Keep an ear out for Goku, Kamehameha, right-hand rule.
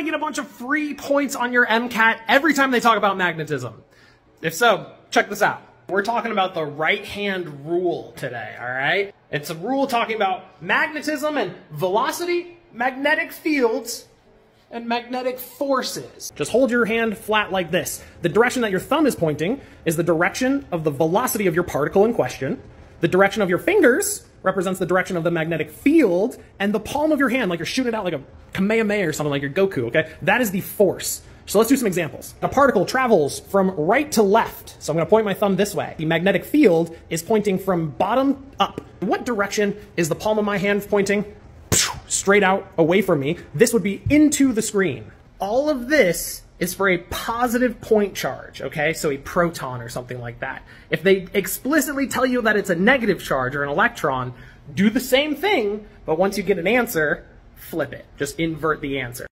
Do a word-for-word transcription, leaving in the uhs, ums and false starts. to get a bunch of free points on your MCAT every time they talk about magnetism? If so, check this out. We're talking about the right hand rule today, all right? It's a rule talking about magnetism and velocity, magnetic fields, and magnetic forces. Just hold your hand flat like this. The direction that your thumb is pointing is the direction of the velocity of your particle in question. The direction of your fingers represents the direction of the magnetic field, and the palm of your hand, like you're shooting it out like a Kamehameha or something, like you're Goku, okay? That is the force. So let's do some examples. A particle travels from right to left. So I'm gonna point my thumb this way. The magnetic field is pointing from bottom up. What direction is the palm of my hand pointing? Straight out away from me. This would be into the screen. All of this is for a positive point charge, okay? So a proton or something like that. If they explicitly tell you that it's a negative charge or an electron, do the same thing, but once you get an answer, flip it. Just invert the answer.